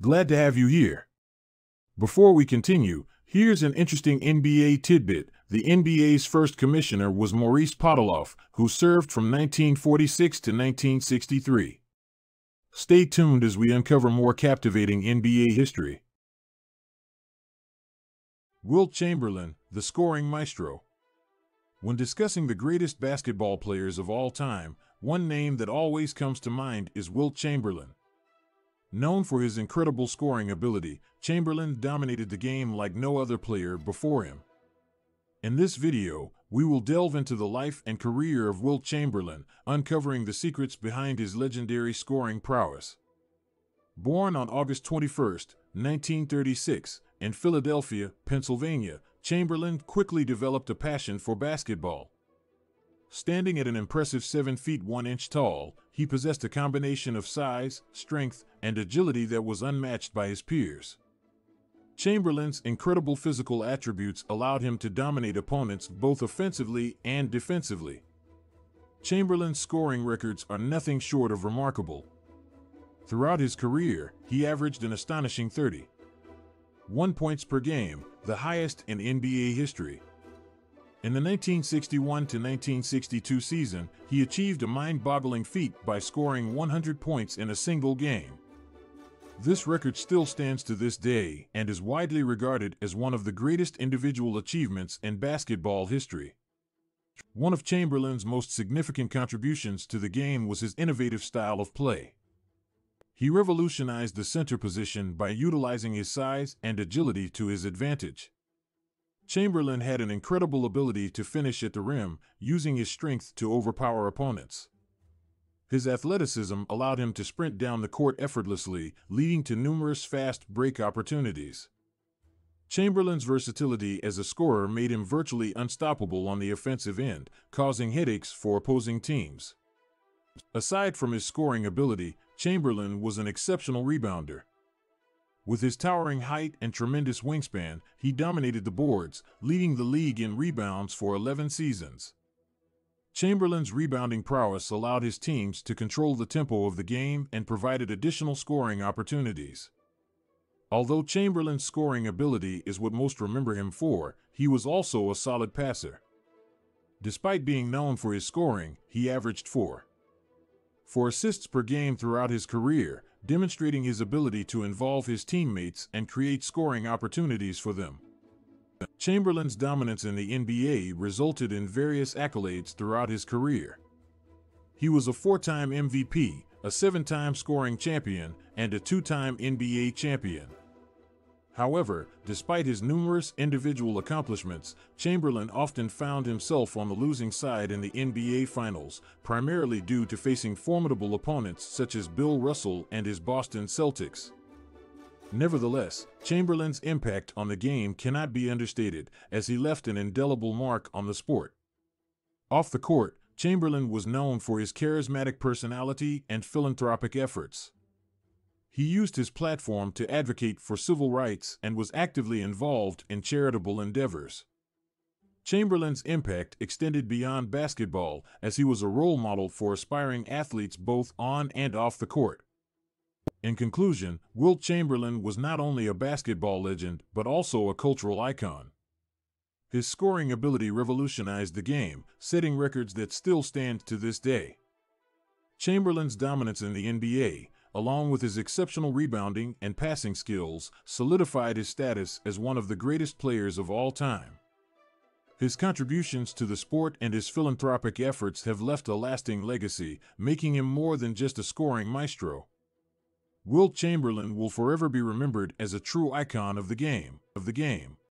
Glad to have you here. Before we continue, here's an interesting NBA tidbit. The NBA's first commissioner was Maurice Podoloff, who served from 1946 to 1963. Stay tuned as we uncover more captivating NBA history. Wilt Chamberlain, the scoring maestro. When discussing the greatest basketball players of all time, one name that always comes to mind is Wilt Chamberlain. Known for his incredible scoring ability, Chamberlain dominated the game like no other player before him. In this video, we will delve into the life and career of Wilt Chamberlain, uncovering the secrets behind his legendary scoring prowess. Born on August 21, 1936, in Philadelphia, Pennsylvania, Chamberlain quickly developed a passion for basketball. Standing at an impressive 7 feet 1 inch tall, he possessed a combination of size, strength, and agility that was unmatched by his peers. Chamberlain's incredible physical attributes allowed him to dominate opponents both offensively and defensively. Chamberlain's scoring records are nothing short of remarkable. Throughout his career, he averaged an astonishing 31 points per game, the highest in NBA history. In the 1961-1962 season, he achieved a mind-boggling feat by scoring 100 points in a single game. This record still stands to this day and is widely regarded as one of the greatest individual achievements in basketball history. One of Chamberlain's most significant contributions to the game was his innovative style of play. He revolutionized the center position by utilizing his size and agility to his advantage. Chamberlain had an incredible ability to finish at the rim, using his strength to overpower opponents. His athleticism allowed him to sprint down the court effortlessly, leading to numerous fast break opportunities. Chamberlain's versatility as a scorer made him virtually unstoppable on the offensive end, causing headaches for opposing teams. Aside from his scoring ability, Chamberlain was an exceptional rebounder. With his towering height and tremendous wingspan, he dominated the boards, leading the league in rebounds for 11 seasons. Chamberlain's rebounding prowess allowed his teams to control the tempo of the game and provided additional scoring opportunities. Although Chamberlain's scoring ability is what most remember him for, he was also a solid passer. Despite being known for his scoring, he averaged 4 assists per game throughout his career, demonstrating his ability to involve his teammates and create scoring opportunities for them. Chamberlain's dominance in the NBA resulted in various accolades throughout his career. He was a 4-time MVP, a 7-time scoring champion, and a 2-time NBA champion. However, despite his numerous individual accomplishments, Chamberlain often found himself on the losing side in the NBA Finals, primarily due to facing formidable opponents such as Bill Russell and his Boston Celtics. Nevertheless, Chamberlain's impact on the game cannot be understated, as he left an indelible mark on the sport. Off the court, Chamberlain was known for his charismatic personality and philanthropic efforts. He used his platform to advocate for civil rights and was actively involved in charitable endeavors. Chamberlain's impact extended beyond basketball, as he was a role model for aspiring athletes both on and off the court. In conclusion, Wilt Chamberlain was not only a basketball legend, but also a cultural icon. His scoring ability revolutionized the game, setting records that still stand to this day. Chamberlain's dominance in the NBA, along with his exceptional rebounding and passing skills, solidified his status as one of the greatest players of all time. His contributions to the sport and his philanthropic efforts have left a lasting legacy, making him more than just a scoring maestro. Wilt Chamberlain will forever be remembered as a true icon of the game.